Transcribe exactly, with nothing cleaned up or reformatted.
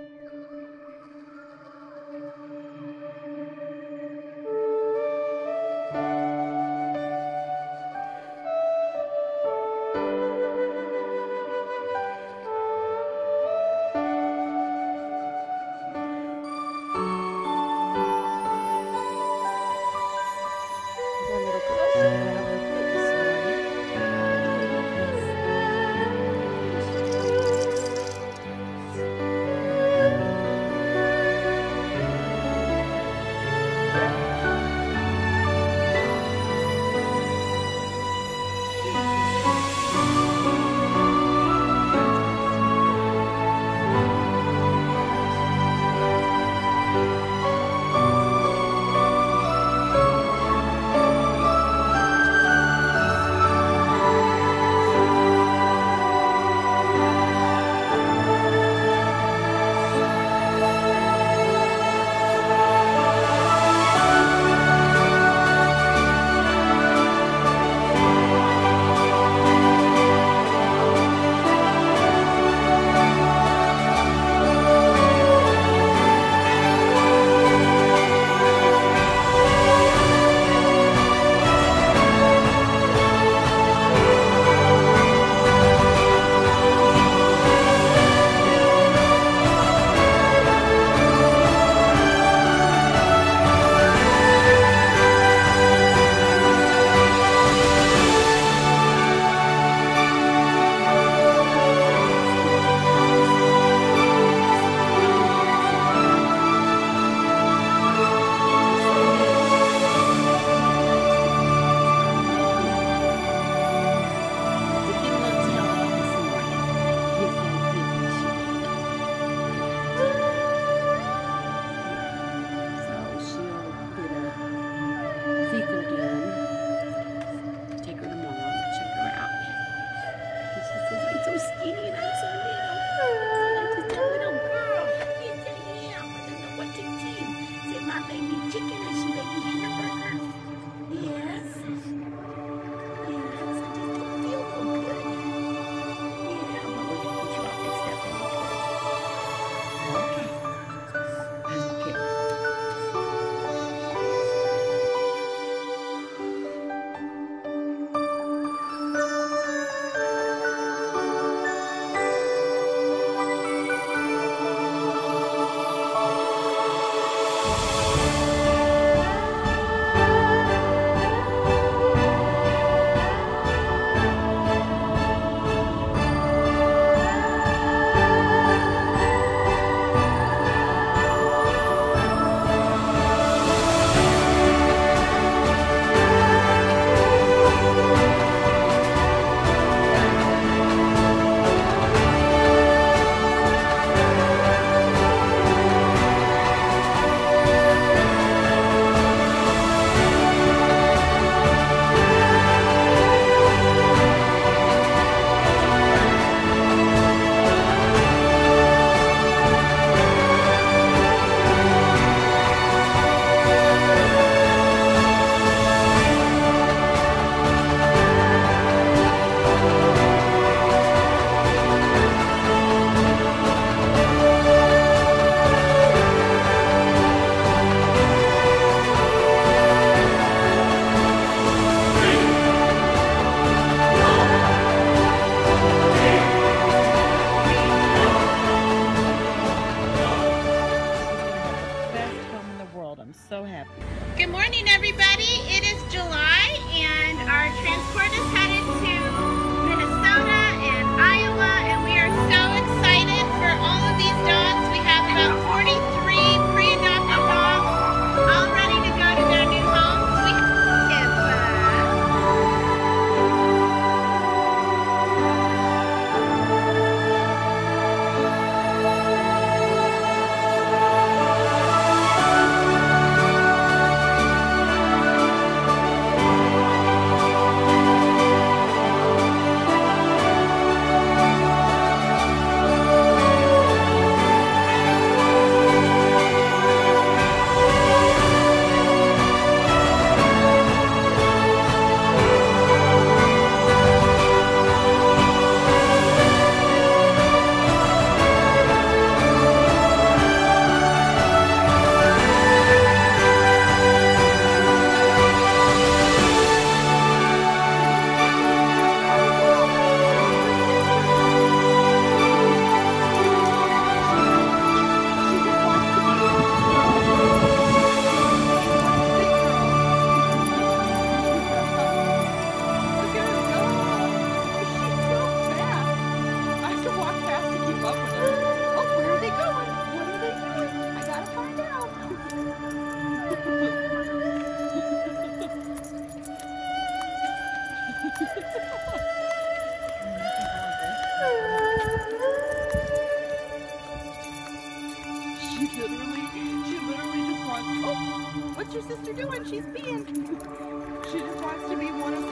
Thank you. what she's being. She just wants to be one of